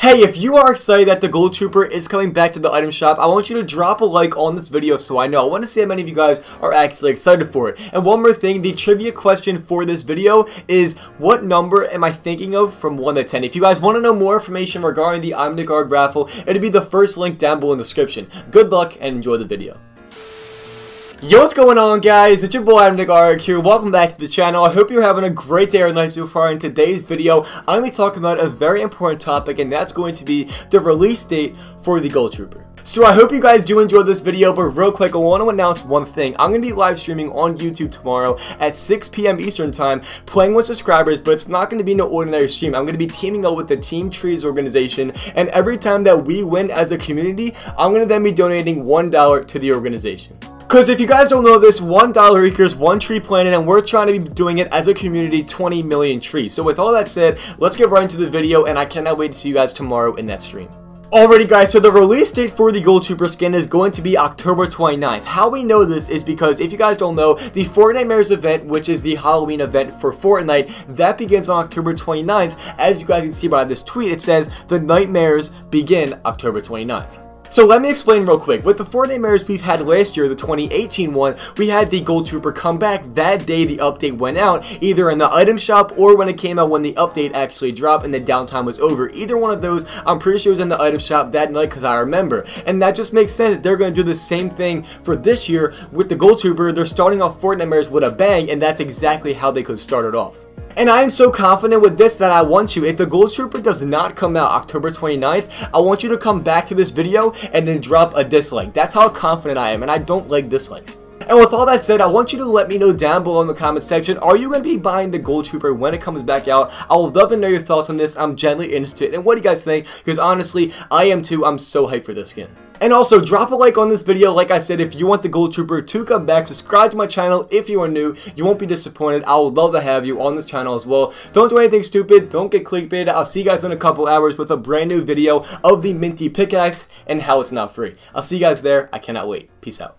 Hey, if you are excited that the Gold Trooper is coming back to the item shop, I want you to drop a like on this video so I know. I want to see how many of you guys are actually excited for it. And one more thing, the trivia question for this video is, what number am I thinking of from 1 to 10? If you guys want to know more information regarding the ImNickArg raffle, it'll be the first link down below in the description. Good luck and enjoy the video. Yo, what's going on, guys? It's your boy ImNickArg here. Welcome back to the channel. I hope you're having a great day or night so far. In today's video, I'm going to be talking about a very important topic, and that's going to be the release date for the Gold Trooper. So I hope you guys do enjoy this video, but real quick, I want to announce one thing. I'm going to be live streaming on YouTube tomorrow at 6 PM Eastern time, playing with subscribers, but it's not going to be no ordinary stream. I'm going to be teaming up with the Team Trees organization, and every time that we win as a community, I'm going to then be donating $1 to the organization. Because if you guys don't know this, $1 equals 1 tree planted, and we're trying to be doing it as a community, 20 million trees. So with all that said, let's get right into the video, and I cannot wait to see you guys tomorrow in that stream. Alrighty guys, so the release date for the Gold Trooper skin is going to be October 29th. How we know this is because, if you guys don't know, the Fortnitemares event, which is the Halloween event for Fortnite, that begins on October 29th. As you guys can see by this tweet, it says, the nightmares begin October 29th. So let me explain real quick. With the Fortnitemares we've had last year, the 2018 one, we had the Gold Trooper come back that day the update went out, either in the item shop or when it came out when the update actually dropped and the downtime was over. Either one of those, I'm pretty sure it was in the item shop that night because I remember. And that just makes sense that they're going to do the same thing for this year with the Gold Trooper. They're starting off Fortnitemares with a bang, and that's exactly how they could start it off. And I am so confident with this that I want you, if the Gold Trooper does not come out October 29th, I want you to come back to this video and then drop a dislike. That's how confident I am, and I don't like dislikes. And with all that said, I want you to let me know down below in the comment section, are you going to be buying the Gold Trooper when it comes back out? I would love to know your thoughts on this. I'm genuinely interested. And what do you guys think? Because honestly, I am too. I'm so hyped for this skin. And also, drop a like on this video. Like I said, if you want the Gold Trooper to come back, subscribe to my channel if you are new. You won't be disappointed. I would love to have you on this channel as well. Don't do anything stupid. Don't get clickbaited. I'll see you guys in a couple hours with a brand new video of the Minty pickaxe and how it's not free. I'll see you guys there. I cannot wait. Peace out.